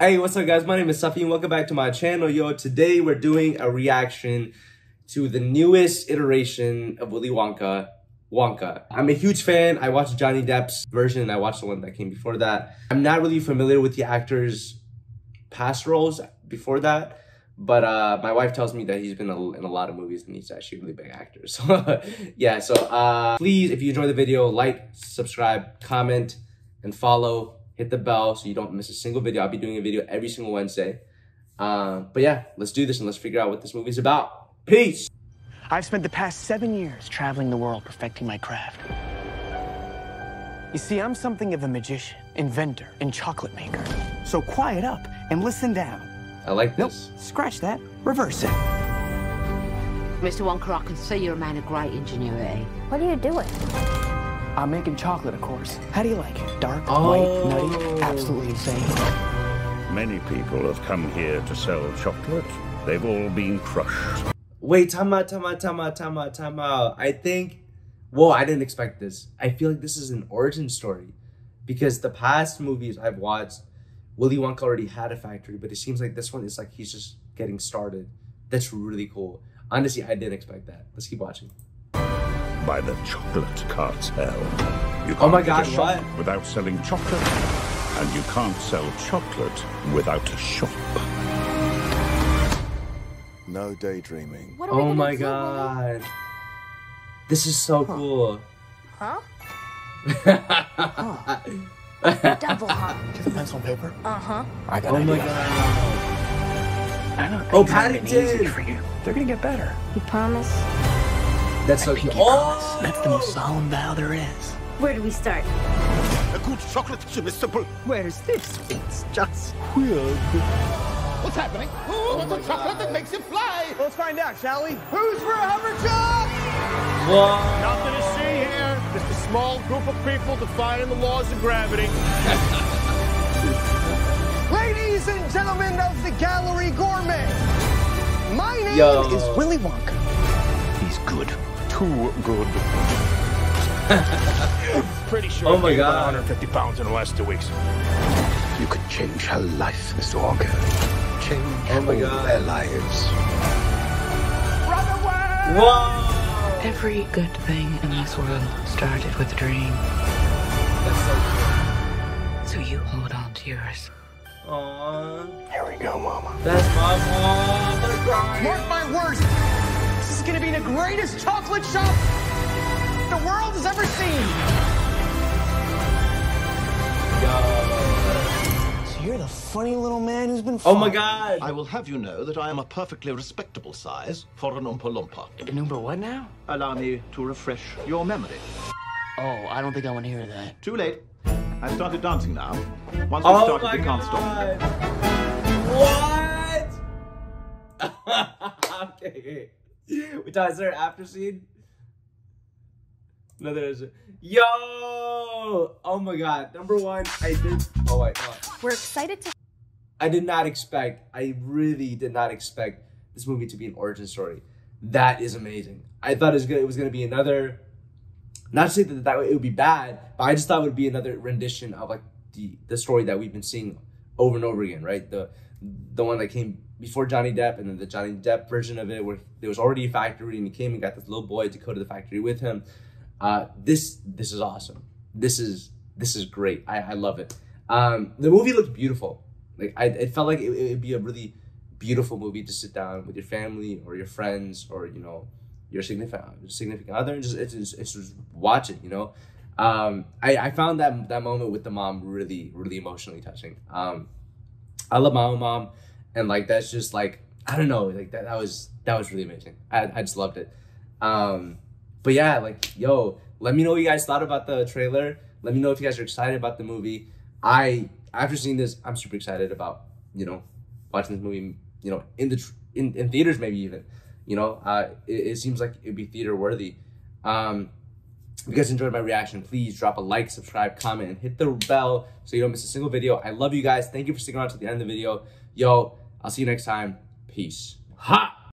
Hey, what's up guys? My name is Safi and welcome back to my channel. Yo, today we're doing a reaction to the newest iteration of Willy Wonka, I'm a huge fan. I watched Johnny Depp's version and I watched the one that came before that. I'm not really familiar with the actor's past roles before that, but my wife tells me that he's been in a lot of movies and he's actually a really big actor. So yeah, so please, if you enjoyed the video, like, subscribe, comment, and follow. Hit the bell so you don't miss a single video. I'll be doing a video every single Wednesday. But yeah, let's do this and let's figure out what this movie's about. Peace! I've spent the past 7 years traveling the world perfecting my craft. You see, I'm something of a magician, inventor, and chocolate maker. So quiet up and listen down. I like this. Nope, scratch that. Reverse it. Mr. Wonka, I can see you're a man of great ingenuity. What are you doing? I'm making chocolate, of course. How do you like it? Dark, white, nutty, absolutely insane. Many people have come here to sell chocolate. They've all been crushed. Wait, time out. I think... Whoa, I didn't expect this. I feel like this is an origin story. Because the past movies I've watched, Willy Wonka already had a factory, but it seems like this one is like he's just getting started. That's really cool. Honestly, I didn't expect that. Let's keep watching. By the chocolate cartel. You can't get a shop without selling chocolate, and you can't sell chocolate without a shop. No daydreaming. Oh my god. This is so cool. Huh? Double hot. Get the pencil and paper. Uh-huh. I got it. Oh my god. I don't think it's easy for you. They're gonna get better. You promise? That's so cute. Oh! That's the most solemn vow there is. Where do we start? A good chocolate chip is simple. Where's this? It's just weird. What's happening? Who wants a chocolate that makes it fly? Well, let's find out, shall we? Who's for a hoverjob? Whoa. Nothing to see here. Just a small group of people defying the laws of gravity. Ladies and gentlemen of the gallery gourmet, my name is Willy Wonka. He's good. Too good. Pretty sure. Oh my god. 150 pounds in the last 2 weeks. You could change her life, Mr. Wonka. Change their lives. Run away! Whoa! Every good thing in this world started with a dream. That's so cool. So you hold on to yours. Aww. Here we go, Mama. That's my mom. Mark my words. This is gonna be the greatest chocolate shop the world has ever seen. So you're the funny little man who's been following. Oh my god. I will have you know that I am a perfectly respectable size for an Oompa Loompa. An Oompa what now? Allow me to refresh your memory. Oh, I don't think I want to hear that. Too late. I've started dancing now. Once we started, we can't stop. What? Okay. Which is there an after scene? No, there isn't. Yo! Oh my god. Number one, I did. Oh, wait. We're excited to. I did not expect. I really did not expect this movie to be an origin story. That is amazing. I thought it was going to be another. Not to say that it would be bad, but I just thought it would be another rendition of like the story that we've been seeing over and over again, right? The one that came before Johnny Depp, and then the Johnny Depp version of it where there was already a factory and he came and got this little boy to go to the factory with him. This is awesome. This is great. I love it. The movie looked beautiful. Like it felt like it'd be a really beautiful movie to sit down with your family or your friends or, you know, your significant other and just watch it, you know? I found that moment with the mom really, really emotionally touching. I love my own mom. And like, that's just like, I don't know, like that was really amazing. I just loved it. But yeah, like, yo, let me know what you guys thought about the trailer. Let me know if you guys are excited about the movie. After seeing this, I'm super excited about, you know, watching this movie, you know, in theaters, maybe even, you know, it seems like it'd be theater worthy. If you guys enjoyed my reaction, please drop a like, subscribe, comment, and hit the bell so you don't miss a single video. I love you guys. Thank you for sticking around to the end of the video. Yo, I'll see you next time. Peace. Ha!